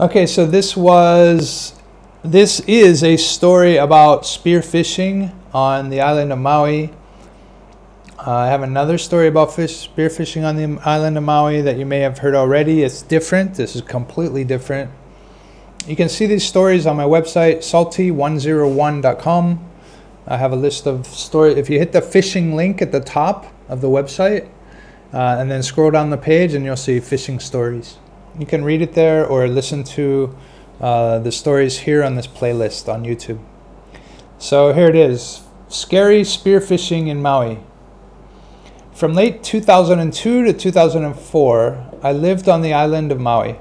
Okay, so this is a story about spearfishing on the island of Maui. I have another story about spearfishing on the island of Maui that you may have heard already. It's different. This is completely different. You can see these stories on my website, Salty101.com. I have a list of stories. If you hit the fishing link at the top of the website, and then scroll down the page, and you'll see fishing stories. You can read it there or listen to the stories here on this playlist on YouTube. So here it is. Scary spearfishing in Maui. From late 2002 to 2004, I lived on the island of Maui.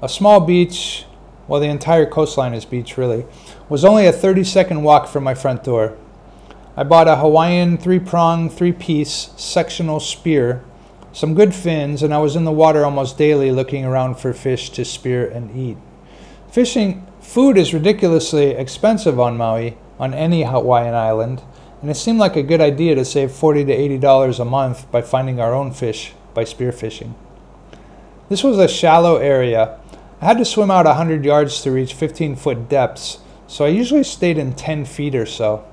A small beach, well, the entire coastline is beach really, was only a 30-second walk from my front door. I bought a Hawaiian three-prong, three-piece sectional spear, some good fins, and I was in the water almost daily looking around for fish to spear and eat. Food is ridiculously expensive on Maui, on any Hawaiian island, and it seemed like a good idea to save $40 to $80 a month by finding our own fish by spearfishing. This was a shallow area. I had to swim out 100 yards to reach 15-foot depths, so I usually stayed in 10 feet or so.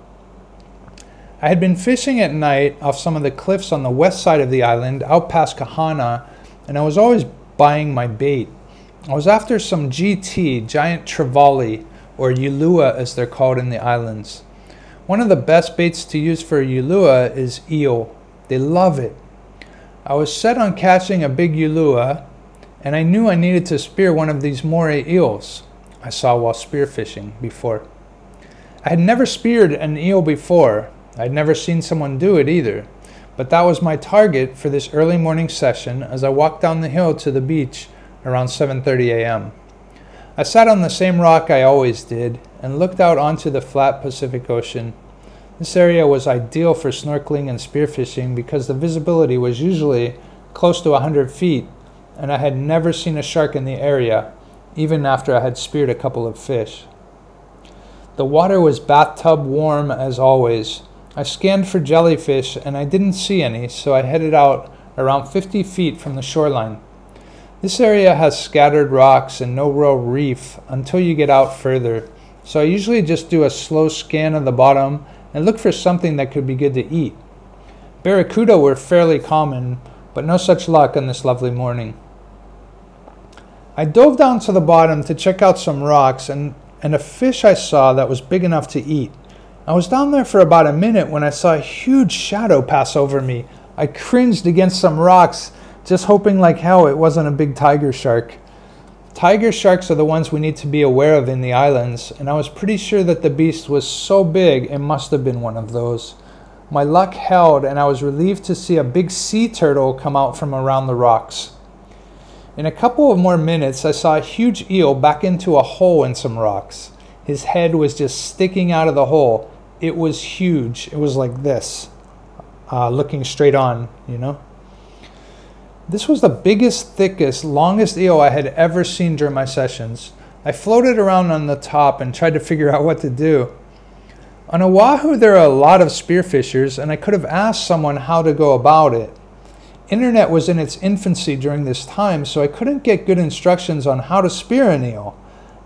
I had been fishing at night off some of the cliffs on the west side of the island, out past Kahana, and I was always buying my bait. I was after some GT, giant trevally, or ULUA as they're called in the islands. One of the best baits to use for ULUA is eel. They love it. I was set on catching a big ULUA, and I knew I needed to spear one of these Moray eels I saw while spearfishing before. I had never speared an eel before. I'd never seen someone do it either. But that was my target for this early morning session as I walked down the hill to the beach around 7:30 a.m. I sat on the same rock I always did and looked out onto the flat Pacific Ocean. This area was ideal for snorkeling and spearfishing because the visibility was usually close to 100 feet, and I had never seen a shark in the area, even after I had speared a couple of fish. The water was bathtub warm as always. I scanned for jellyfish and I didn't see any, so I headed out around 50 feet from the shoreline. This area has scattered rocks and no real reef until you get out further, so I usually just do a slow scan of the bottom and look for something that could be good to eat. Barracuda were fairly common, but no such luck on this lovely morning. I dove down to the bottom to check out some rocks and a fish I saw that was big enough to eat. I was down there for about a minute when I saw a huge shadow pass over me. I cringed against some rocks, just hoping like hell it wasn't a big tiger shark. Tiger sharks are the ones we need to be aware of in the islands, and I was pretty sure that the beast was so big it must have been one of those. My luck held, and I was relieved to see a big sea turtle come out from around the rocks. In a couple of more minutes, I saw a huge eel back into a hole in some rocks. His head was just sticking out of the hole. It was huge. It was like this, looking straight on, you know? This was the biggest, thickest, longest eel I had ever seen during my sessions. I floated around on the top and tried to figure out what to do. On Oahu, there are a lot of spearfishers, and I could have asked someone how to go about it. Internet was in its infancy during this time, so I couldn't get good instructions on how to spear an eel.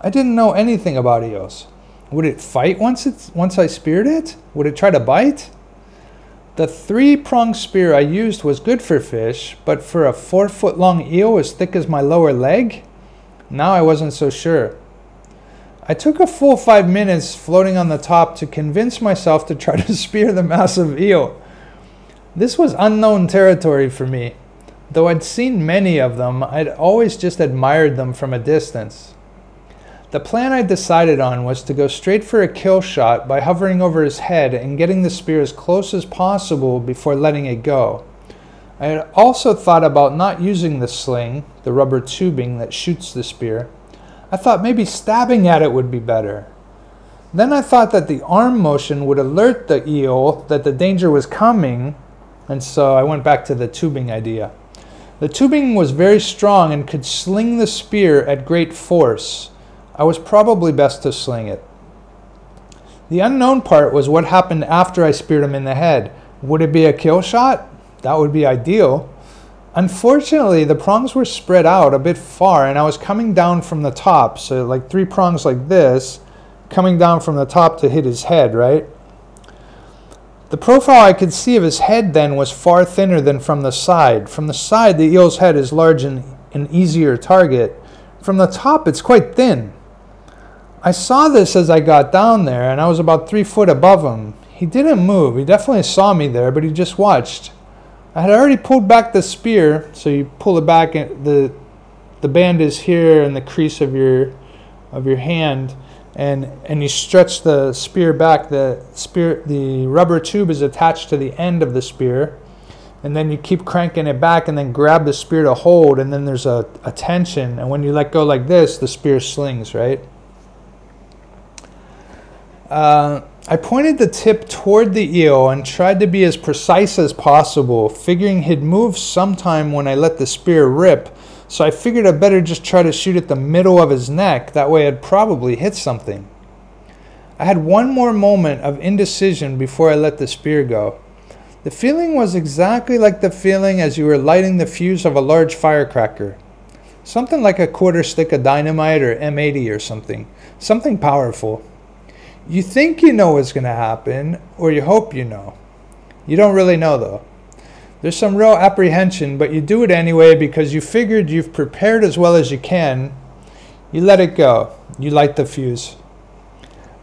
I didn't know anything about eels. Would it fight once I speared it? Would it try to bite? The three-pronged spear I used was good for fish, but for a 4-foot-long eel as thick as my lower leg? Now I wasn't so sure. I took a full 5 minutes floating on the top to convince myself to try to spear the massive eel. This was unknown territory for me. Though I'd seen many of them, I'd always just admired them from a distance. The plan I decided on was to go straight for a kill shot by hovering over his head and getting the spear as close as possible before letting it go. I had also thought about not using the sling, the rubber tubing that shoots the spear. I thought maybe stabbing at it would be better. Then I thought that the arm motion would alert the eel that the danger was coming, and so I went back to the tubing idea. The tubing was very strong and could sling the spear at great force. I was probably best to sling it. The unknown part was what happened after I speared him in the head. Would it be a kill shot? That would be ideal. Unfortunately, the prongs were spread out a bit far, and I was coming down from the top, so like three prongs like this, coming down from the top to hit his head, right? The profile I could see of his head then was far thinner than from the side. From the side, the eel's head is large and an easier target. From the top, it's quite thin. I saw this as I got down there, and I was about 3 foot above him. He didn't move. He definitely saw me there, but he just watched. I had already pulled back the spear, so you pull it back, and the band is here in the crease of your hand, and you stretch the spear back. The rubber tube is attached to the end of the spear, and then you keep cranking it back, and then grab the spear to hold, and then there's a tension, and when you let go like this, the spear slings, right? I pointed the tip toward the eel and tried to be as precise as possible, figuring he'd move sometime when I let the spear rip, so I figured I'd better just try to shoot at the middle of his neck, that way I'd probably hit something. I had one more moment of indecision before I let the spear go. The feeling was exactly like the feeling as you were lighting the fuse of a large firecracker. Something like a quarter stick of dynamite or M80 or something. Something powerful. You think you know what's going to happen, or you hope you know. You don't really know, though. There's some real apprehension, but you do it anyway because you figured you've prepared as well as you can. You let it go. You light the fuse.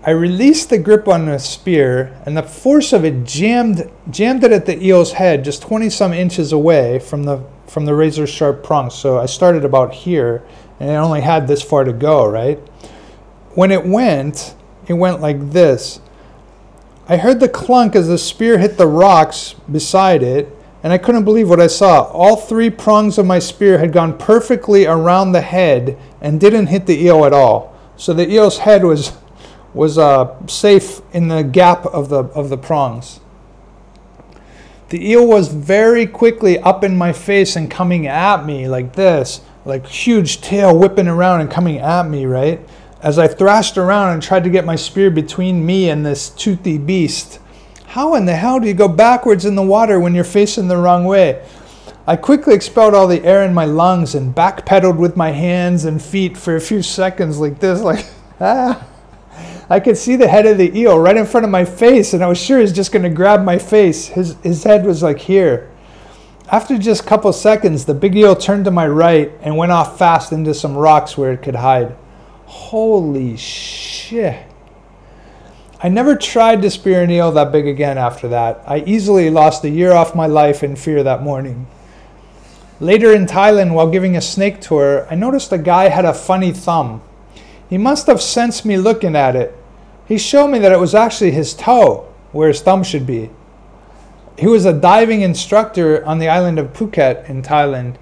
I released the grip on the spear, and the force of it jammed it at the eel's head just 20-some inches away from the razor-sharp prongs. So I started about here, and it only had this far to go, right? When it went like this. I heard the clunk as the spear hit the rocks beside it, and I couldn't believe what I saw. All three prongs of my spear had gone perfectly around the head and didn't hit the eel at all. So the eel's head was safe in the gap of the prongs. The eel was very quickly up in my face and coming at me like this, like huge tail whipping around and coming at me, right? As I thrashed around and tried to get my spear between me and this toothy beast. How in the hell do you go backwards in the water when you're facing the wrong way? I quickly expelled all the air in my lungs and backpedaled with my hands and feet for a few seconds like this, like, ah. I could see the head of the eel right in front of my face, and I was sure he was just going to grab my face. His head was like here. After just a couple seconds, the big eel turned to my right and went off fast into some rocks where it could hide. Holy shit. I never tried to spear an eel that big again after that. I easily lost a year off my life in fear that morning. Later in Thailand, while giving a snake tour, I noticed a guy had a funny thumb. He must have sensed me looking at it. He showed me that it was actually his toe, where his thumb should be. He was a diving instructor on the island of Phuket in Thailand.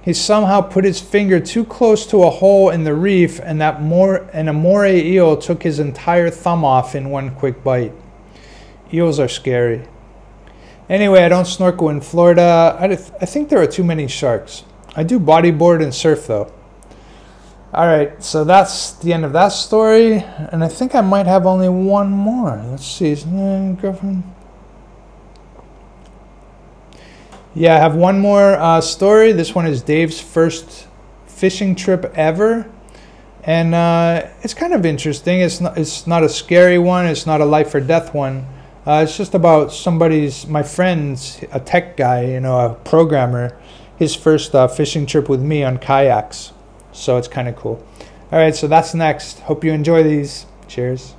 He somehow put his finger too close to a hole in the reef, and a moray eel took his entire thumb off in one quick bite. Eels are scary. Anyway, I don't snorkel in Florida. I think there are too many sharks. I do bodyboard and surf, though. All right, so that's the end of that story, and I think I might have only one more. Let's see, girlfriend. Yeah, I have one more story. This one is Dave's first fishing trip ever, and it's kind of interesting. It's not a scary one. It's not a life or death one. It's just about my friend's, a tech guy, you know, a programmer, his first fishing trip with me on kayaks. So it's kind of cool. All right, so that's next. Hope you enjoy these. Cheers.